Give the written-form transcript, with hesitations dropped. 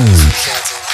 No.